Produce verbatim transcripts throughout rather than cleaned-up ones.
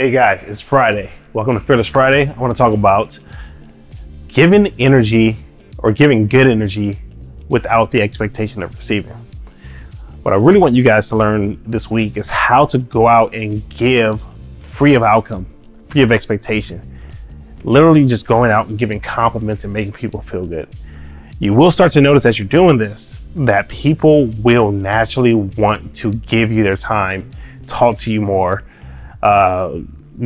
Hey guys, it's Friday. Welcome to Fearless Friday. I want to talk about giving energy or giving good energy without the expectation of receiving. What I really want you guys to learn this week is how to go out and give free of outcome, free of expectation. Literally just going out and giving compliments and making people feel good. You will start to notice as you're doing this that people will naturally want to give you their time, talk to you more. Uh,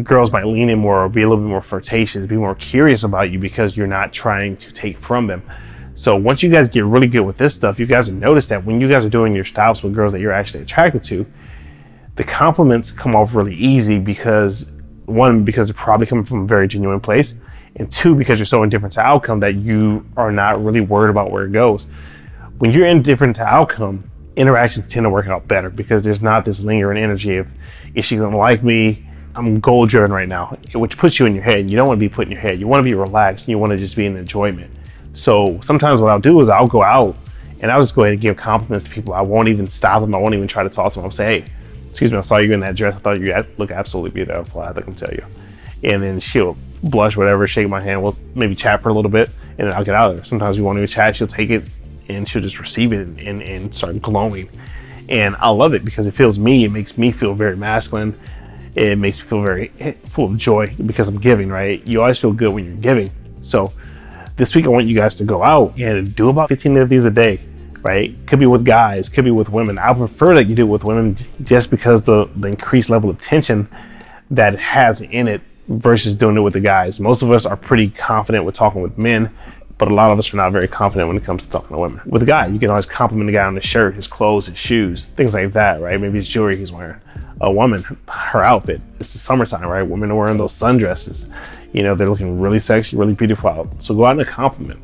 girls might lean in more or be a little bit more flirtatious, be more curious about you because you're not trying to take from them. So once you guys get really good with this stuff, you guys will notice that when you guys are doing your stops with girls that you're actually attracted to, the compliments come off really easy because one, because they're probably coming from a very genuine place, and two, because you're so indifferent to outcome that you are not really worried about where it goes. When you're indifferent to outcome, interactions tend to work out better because there's not this lingering energy of, is she gonna like me? I'm goal driven right now, which puts you in your head. You don't wanna be put in your head. You wanna be relaxed and you wanna just be in enjoyment. So sometimes what I'll do is I'll go out and I'll just go ahead and give compliments to people. I won't even stop them. I won't even try to talk to them. I'll say, hey, excuse me, I saw you in that dress. I thought you look absolutely beautiful. I can tell you. And then she'll blush, whatever, shake my hand. We'll maybe chat for a little bit and then I'll get out of there. Sometimes we won't even chat. She'll take it and she'll just receive it and, and, and start glowing. And I love it because it feels me. It makes me feel very masculine. It makes me feel very full of joy because I'm giving, right? You always feel good when you're giving. So this week, I want you guys to go out and do about fifteen of these a day, right? Could be with guys, could be with women. I prefer that you do it with women just because the, the increased level of tension that it has in it versus doing it with the guys. Most of us are pretty confident with talking with men, but a lot of us are not very confident when it comes to talking to women. With a guy, you can always compliment a guy on his shirt, his clothes, his shoes, things like that, right? Maybe his jewelry he's wearing. A woman, her outfit. It's the summertime, right? Women are wearing those sundresses. You know, they're looking really sexy, really beautiful out. So go out and compliment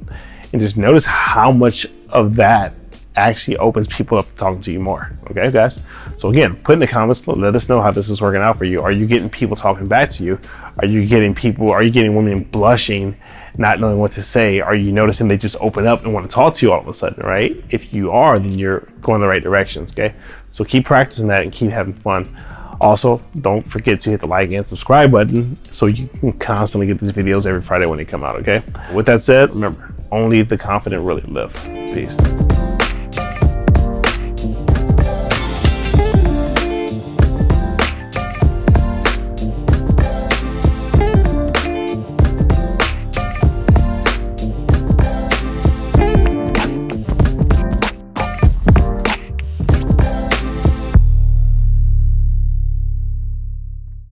and just notice how much of that actually opens people up to talking to you more. Okay, guys? So again, put in the comments, let us know how this is working out for you. Are you getting people talking back to you? Are you getting people, are you getting women blushing, not knowing what to say? Are you noticing they just open up and want to talk to you all of a sudden, right? If you are, then you're going the right directions, okay? So keep practicing that and keep having fun. Also, don't forget to hit the like and subscribe button so you can constantly get these videos every Friday when they come out, okay? With that said, remember, only the confident really live. Peace.